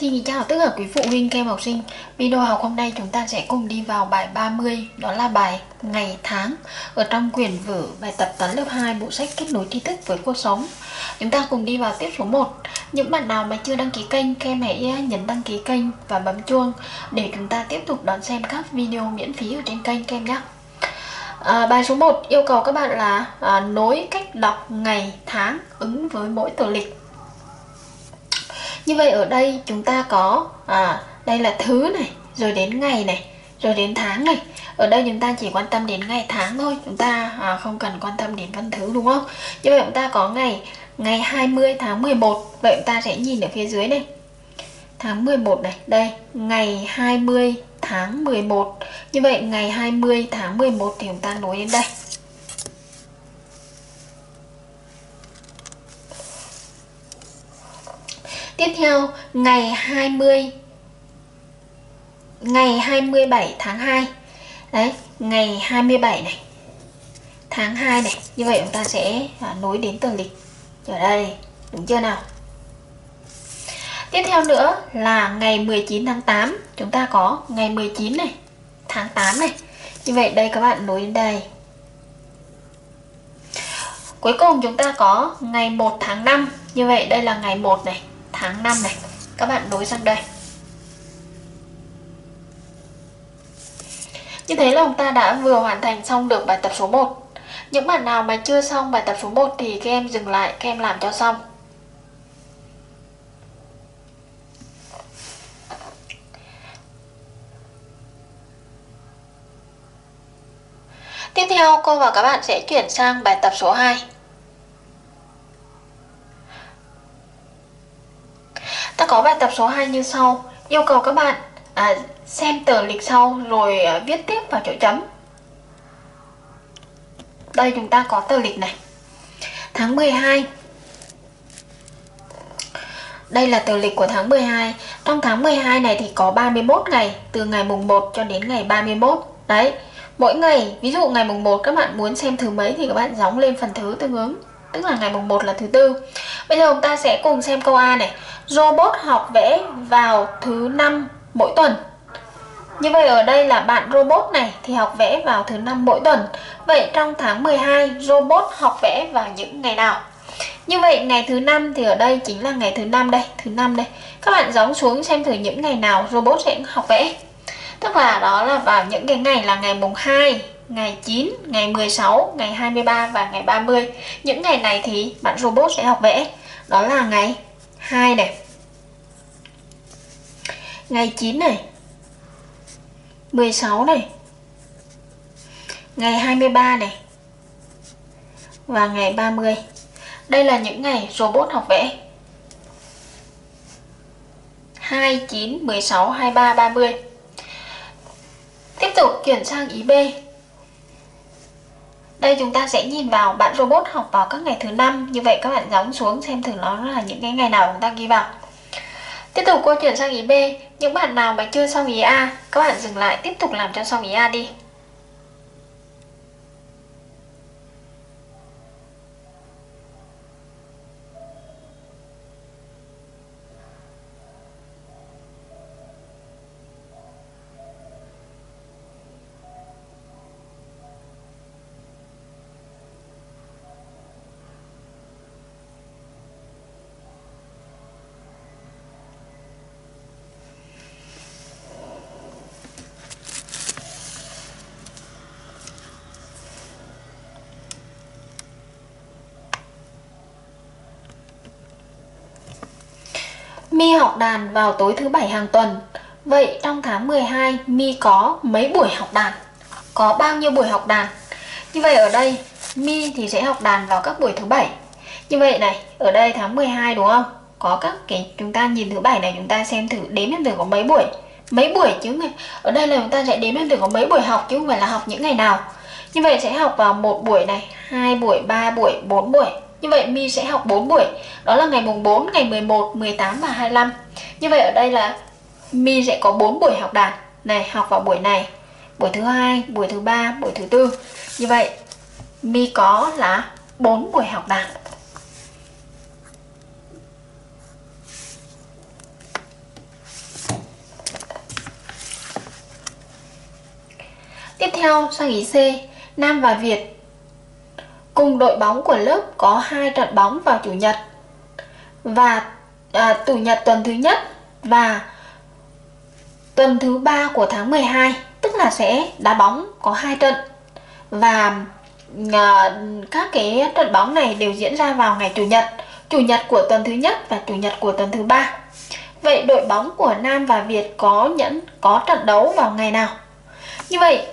Xin kính chào tất cả quý phụ huynh các em học sinh. Video học hôm nay chúng ta sẽ cùng đi vào bài 30, đó là bài ngày tháng ở trong quyển vở bài tập toán lớp 2 bộ sách Kết nối tri thức với cuộc sống. Chúng ta cùng đi vào tiết số 1. Những bạn nào mà chưa đăng ký kênh, các em hãy nhấn đăng ký kênh và bấm chuông để chúng ta tiếp tục đón xem các video miễn phí ở trên kênh các em nhé. Bài số 1 yêu cầu các bạn là nối cách đọc ngày tháng ứng với mỗi tờ lịch. Như vậy ở đây chúng ta có đây là thứ này, rồi đến ngày này, rồi đến tháng này. Ở đây chúng ta chỉ quan tâm đến ngày tháng thôi, chúng ta không cần quan tâm đến văn thứ, đúng không? Như vậy chúng ta có ngày 20 tháng 11. Vậy chúng ta sẽ nhìn ở phía dưới này. Tháng 11 này, đây, ngày 20 tháng 11. Như vậy ngày 20 tháng 11 thì chúng ta nối đến đây. Tiếp theo, ngày 27 tháng 2. Đấy, ngày 27 này. Tháng 2 này, như vậy chúng ta sẽ nối đến tờ lịch ở đây, đúng chưa nào? Tiếp theo nữa là ngày 19 tháng 8, chúng ta có ngày 19 này, tháng 8 này. Như vậy đây các bạn nối đến đây. Cuối cùng chúng ta có ngày 1 tháng 5. Như vậy đây là ngày 1 này, tháng 5 này. Các bạn nối sang đây. Như thế là chúng ta đã vừa hoàn thành xong được bài tập số 1. Những bạn nào mà chưa xong bài tập số 1 thì các em dừng lại, các em làm cho xong. Tiếp theo cô và các bạn sẽ chuyển sang bài tập số 2. Ta có bài tập số 2 như sau. Yêu cầu các bạn xem tờ lịch sau rồi viết tiếp vào chỗ chấm. Đây chúng ta có tờ lịch này. Tháng 12. Đây là tờ lịch của tháng 12. Trong tháng 12 này thì có 31 ngày, từ ngày mùng 1 cho đến ngày 31. Đấy. Mỗi ngày, ví dụ ngày mùng 1 các bạn muốn xem thứ mấy thì các bạn gióng lên phần thứ tương ứng, tức là ngày mùng 1 là thứ tư. Bây giờ chúng ta sẽ cùng xem câu A này. Robot học vẽ vào thứ 5 mỗi tuần. Như vậy ở đây là bạn robot này thì học vẽ vào thứ 5 mỗi tuần. Vậy trong tháng 12 robot học vẽ vào những ngày nào? Như vậy ngày thứ 5 thì ở đây chính là ngày thứ 5 đây, thứ 5 đây. Các bạn gióng xuống xem thử những ngày nào robot sẽ học vẽ. Tức là đó là vào những cái ngày là ngày mùng 2, ngày 9, ngày 16, ngày 23 và ngày 30. Những ngày này thì bạn robot sẽ học vẽ. Đó là ngày 2 này, ngày 9 này, 16 này, ngày 23 này và ngày 30. Đây là những ngày robot học vẽ. 2, 9, 16, 23, 30. Tiếp tục chuyển sang ý B. Đây chúng ta sẽ nhìn vào bạn robot học vào các ngày thứ 5. Như vậy các bạn gióng xuống xem thử nó là những cái ngày nào chúng ta ghi vào. Tiếp tục cô chuyển sang ý B. Những bạn nào mà chưa xong ý A, các bạn dừng lại tiếp tục làm cho xong ý A đi. My học đàn vào tối thứ 7 hàng tuần. Vậy trong tháng 12 My có mấy buổi học đàn? Có bao nhiêu buổi học đàn? Như vậy ở đây My thì sẽ học đàn vào các buổi thứ 7. Như vậy này, ở đây tháng 12 đúng không? Có các cái chúng ta nhìn thứ 7 này, chúng ta xem thử đếm xem thử có mấy buổi. Mấy buổi chứ. Ở đây là chúng ta sẽ đếm xem thử có mấy buổi học chứ không phải là học những ngày nào. Như vậy sẽ học vào một buổi này, 2 buổi, 3 buổi, 4 buổi. Như vậy My sẽ học 4 buổi. Đó là ngày mùng 4, ngày 11, 18 và 25. Như vậy ở đây là My sẽ có 4 buổi học đàn. Này, học vào buổi này, buổi thứ 2, buổi thứ 3, buổi thứ 4. Như vậy My có là 4 buổi học đàn. Tiếp theo sang ý C, Nam và Việt cùng đội bóng của lớp có 2 trận bóng vào chủ nhật và chủ nhật tuần thứ nhất và tuần thứ ba của tháng 12, tức là sẽ đá bóng có 2 trận và các cái trận bóng này đều diễn ra vào ngày chủ nhật của tuần thứ nhất và chủ nhật của tuần thứ ba. Vậy đội bóng của Nam và Việt có trận đấu vào ngày nào? Như vậy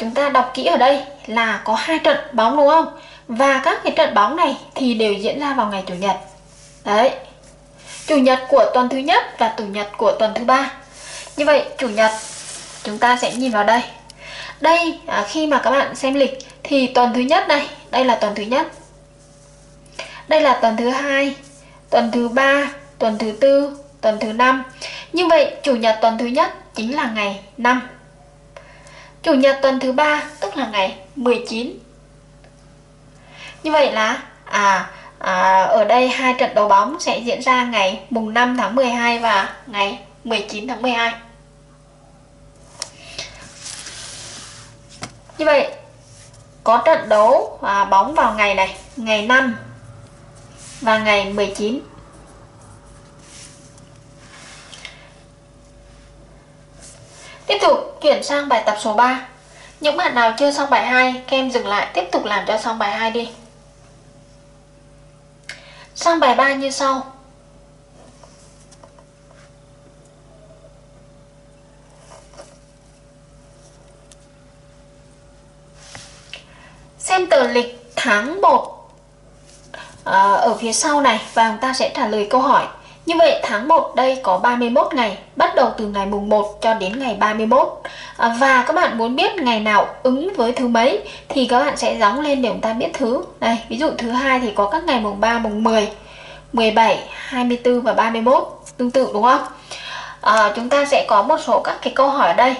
chúng ta đọc kỹ ở đây là có 2 trận bóng đúng không? Và các cái trận bóng này thì đều diễn ra vào ngày chủ nhật. Đấy. Chủ nhật của tuần thứ nhất và chủ nhật của tuần thứ ba. Như vậy chủ nhật chúng ta sẽ nhìn vào đây. Đây khi mà các bạn xem lịch thì tuần thứ nhất này, đây là tuần thứ nhất. Đây là tuần thứ hai, tuần thứ ba, tuần thứ tư, tuần thứ năm. Như vậy chủ nhật tuần thứ nhất chính là ngày 5. Chủ nhật tuần thứ ba tức là ngày 19. Như vậy là ở đây 2 trận đấu bóng sẽ diễn ra ngày mùng 5 tháng 12 và ngày 19 tháng 12. Như vậy có trận đấu bóng vào ngày này, ngày 5 và ngày 19. Tiếp tục chuyển sang bài tập số 3. Những bạn nào chưa xong bài 2, các em dừng lại tiếp tục làm cho xong bài 2 đi. Sang bài 3 như sau. Xem tờ lịch tháng 1 ở phía sau này và chúng ta sẽ trả lời câu hỏi. Như vậy tháng 1 đây có 31 ngày, bắt đầu từ ngày mùng 1 cho đến ngày 31. Và các bạn muốn biết ngày nào ứng với thứ mấy thì các bạn sẽ gióng lên để chúng ta biết thứ. Đây, ví dụ thứ hai thì có các ngày mùng 3, mùng 10, 17, 24 và 31 tương tự đúng không? Chúng ta sẽ có một số các cái câu hỏi ở đây.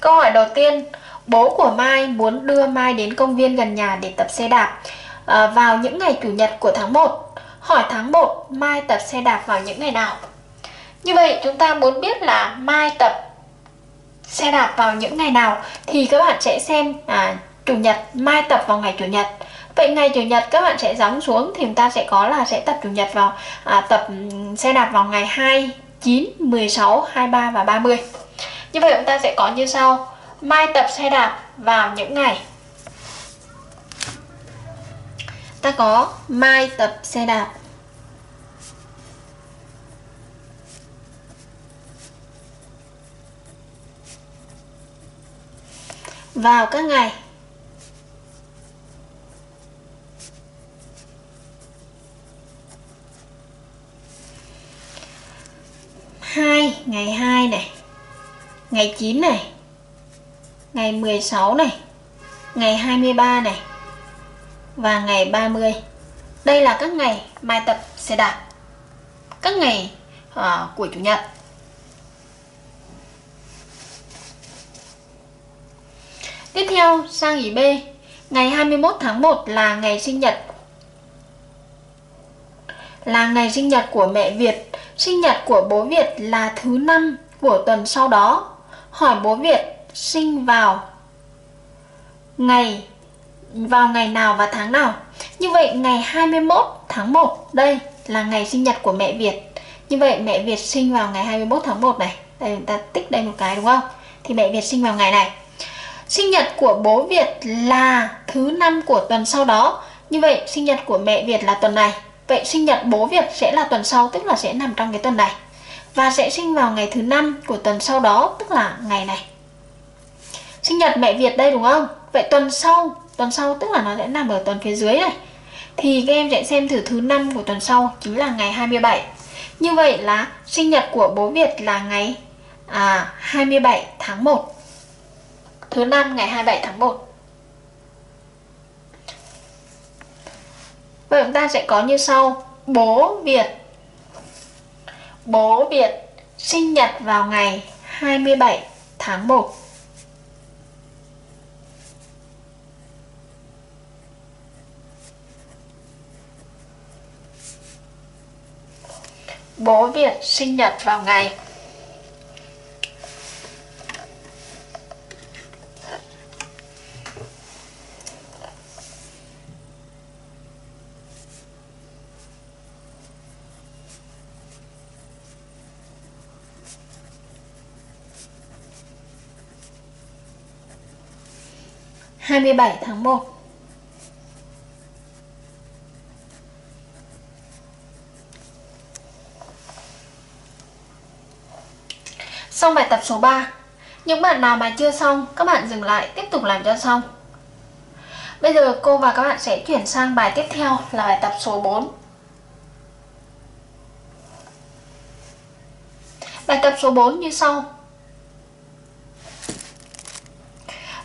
Câu hỏi đầu tiên, bố của Mai muốn đưa Mai đến công viên gần nhà để tập xe đạp vào những ngày chủ nhật của tháng 1. Hỏi tháng 1 Mai tập xe đạp vào những ngày nào? Như vậy chúng ta muốn biết là Mai tập xe đạp vào những ngày nào thì các bạn sẽ xem chủ nhật, Mai tập vào ngày chủ nhật. Vậy ngày chủ nhật các bạn sẽ gióng xuống thì chúng ta sẽ có là sẽ tập chủ nhật vào tập xe đạp vào ngày 2, 9, 16, 23 và 30. Như vậy chúng ta sẽ có như sau. Mai tập xe đạp vào những ngày. Ta có Mai tập xe đạp vào các ngày ngày 2 này, ngày 9 này, ngày 16 này, ngày 23 này và ngày 30. Đây là các ngày Mai tập xe đạp, các ngày của chủ nhật. Tiếp theo sang ý B. Ngày 21 tháng 1 là ngày sinh nhật, là ngày sinh nhật của mẹ Việt. Sinh nhật của bố Việt là thứ 5 của tuần sau đó. Hỏi bố Việt sinh vào ngày nào và tháng nào. Như vậy ngày 21 tháng 1 đây là ngày sinh nhật của mẹ Việt. Như vậy mẹ Việt sinh vào ngày 21 tháng 1 này. Đây chúng ta tích đây một cái đúng không? Thì mẹ Việt sinh vào ngày này. Sinh nhật của bố Việt là thứ 5 của tuần sau đó. Như vậy sinh nhật của mẹ Việt là tuần này. Vậy sinh nhật bố Việt sẽ là tuần sau, tức là sẽ nằm trong cái tuần này. Và sẽ sinh vào ngày thứ 5 của tuần sau đó, tức là ngày này. Sinh nhật mẹ Việt đây đúng không? Vậy tuần sau tức là nó sẽ nằm ở tuần phía dưới này. Thì các em sẽ xem thử thứ 5 của tuần sau chính là ngày 27. Như vậy là sinh nhật của bố Việt là ngày 27 tháng 1. Thứ 5 ngày 27 tháng 1. Vậy chúng ta sẽ có như sau. Bố Việt sinh nhật vào ngày 27 tháng 1. Bố Việt sinh nhật vào ngày 27 tháng 1. Xong bài tập số 3. Những bạn nào mà chưa xong, các bạn dừng lại tiếp tục làm cho xong. Bây giờ cô và các bạn sẽ chuyển sang bài tiếp theo là bài tập số 4. Bài tập số 4 như sau.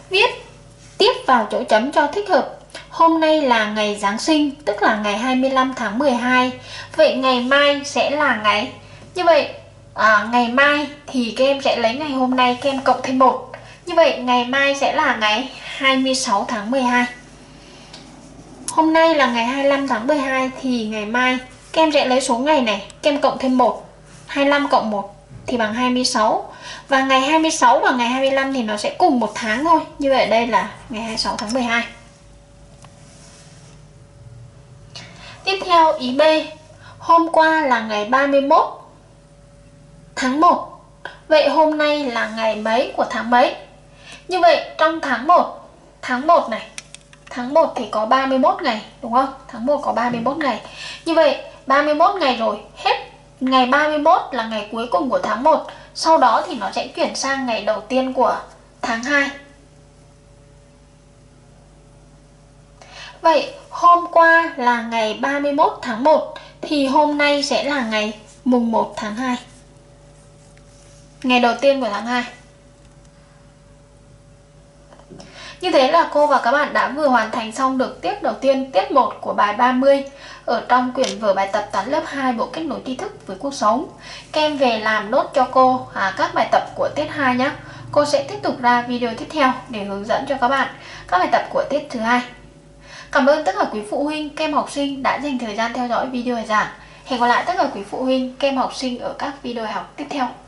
Viết tiếp vào chỗ chấm cho thích hợp. Hôm nay là ngày Giáng sinh, tức là ngày 25 tháng 12. Vậy ngày mai sẽ là ngày. Như vậy ngày mai thì các em sẽ lấy ngày hôm nay các em cộng thêm 1. Như vậy ngày mai sẽ là ngày 26 tháng 12. Hôm nay là ngày 25 tháng 12 thì ngày mai các em sẽ lấy số ngày này, các em cộng thêm 1. 25 cộng 1 thì bằng 26. Và ngày 26 và ngày 25 thì nó sẽ cùng một tháng thôi. Như vậy đây là ngày 26 tháng 12. Tiếp theo ý B. Hôm qua là ngày 31 tháng 1. Vậy hôm nay là ngày mấy của tháng mấy? Như vậy trong tháng 1, tháng 1 thì có 31 ngày, đúng không? Tháng 1 có 31 ngày. Như vậy 31 ngày rồi, hết ngày 31 là ngày cuối cùng của tháng 1. Sau đó thì nó sẽ chuyển sang ngày đầu tiên của tháng 2. Vậy hôm qua là ngày 31 tháng 1 thì hôm nay sẽ là ngày mùng 1 tháng 2. Ngày đầu tiên của tháng 2. Như thế là cô và các bạn đã vừa hoàn thành xong được tiết đầu tiên, tiết 1 của bài 30 ở trong quyển vở bài tập toán lớp 2 bộ kết nối tri thức với cuộc sống. Các em về làm nốt cho cô các bài tập của tiết 2 nhé. Cô sẽ tiếp tục ra video tiếp theo để hướng dẫn cho các bạn các bài tập của tiết thứ 2. Cảm ơn tất cả quý phụ huynh, các em học sinh đã dành thời gian theo dõi video bài giảng. Hẹn gặp lại tất cả quý phụ huynh, các em học sinh ở các video học tiếp theo.